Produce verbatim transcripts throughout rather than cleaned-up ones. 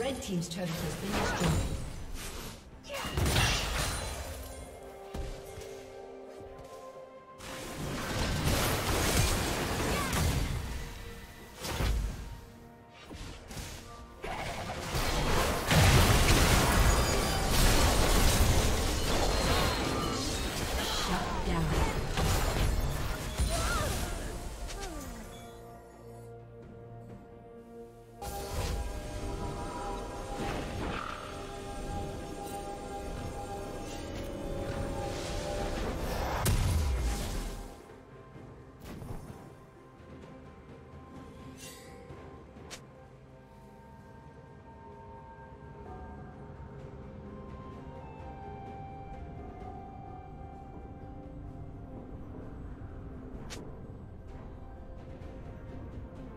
Red team's turret has been destroyed.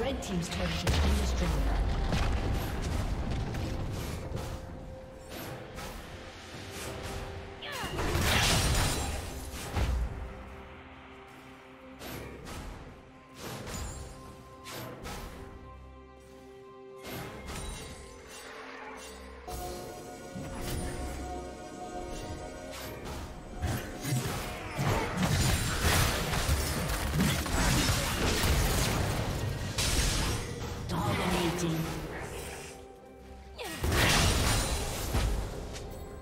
Red team's turret has been destroyed.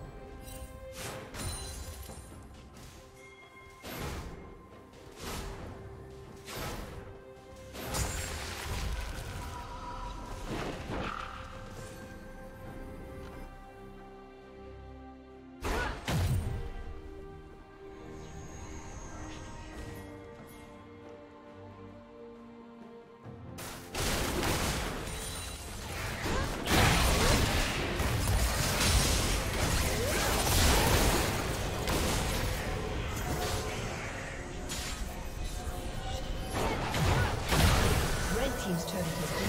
Team's turret has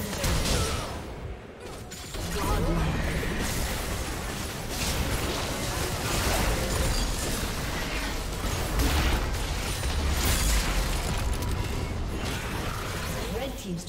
been destroyed. Godlike. Red team's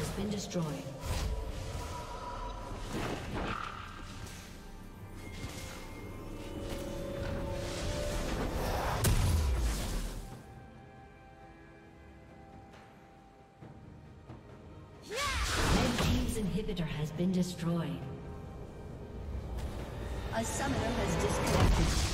has been destroyed. Red team's inhibitor has been destroyed. A summoner has disconnected.